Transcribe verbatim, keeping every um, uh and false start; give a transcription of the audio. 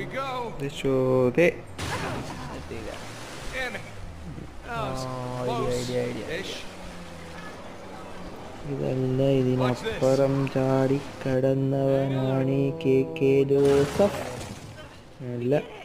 we go. They showed it. Damn it. That was oh, close. Yeah, yeah, yeah, ish. Watch this. Watch this.